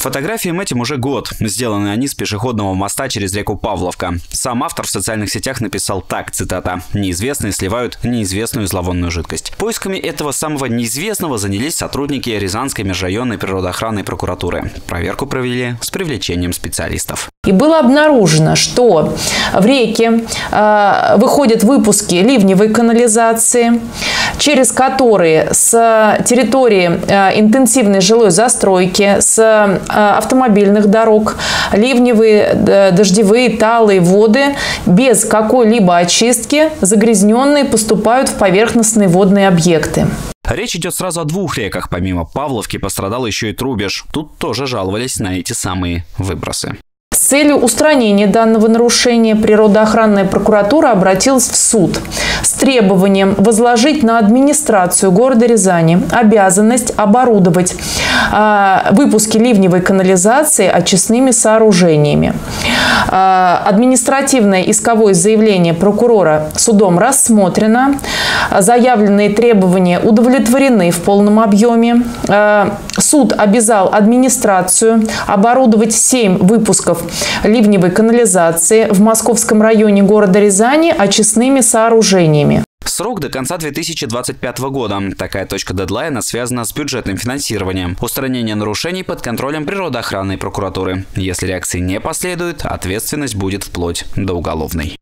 Фотографиям этим уже год. Сделаны они с пешеходного моста через реку Павловка. Сам автор в социальных сетях написал так, цитата: «Неизвестные сливают неизвестную зловонную жидкость». Поисками этого самого неизвестного занялись сотрудники Рязанской межрайонной природоохранной прокуратуры. Проверку провели с привлечением специалистов. И было обнаружено, что в реке выходят выпуски ливневой канализации, через которые с территории интенсивной жилой застройки, с автомобильных дорог, ливневые, дождевые, талые воды без какой-либо очистки загрязненные поступают в поверхностные водные объекты. Речь идет сразу о двух реках. Помимо Павловки пострадал еще и Трубеж. Тут тоже жаловались на эти самые выбросы. С целью устранения данного нарушения природоохранная прокуратура обратилась в суд с требованием возложить на администрацию города Рязани обязанность оборудовать выпуски ливневой канализации очистными сооружениями. Административное исковое заявление прокурора судом рассмотрено. Заявленные требования удовлетворены в полном объеме. Суд обязал администрацию оборудовать 7 выпусков ливневой канализации в Московском районе города Рязани очистными сооружениями. Срок до конца 2025 года. Такая точка дедлайна связана с бюджетным финансированием. Устранение нарушений под контролем природоохранной прокуратуры. Если реакции не последует, ответственность будет вплоть до уголовной.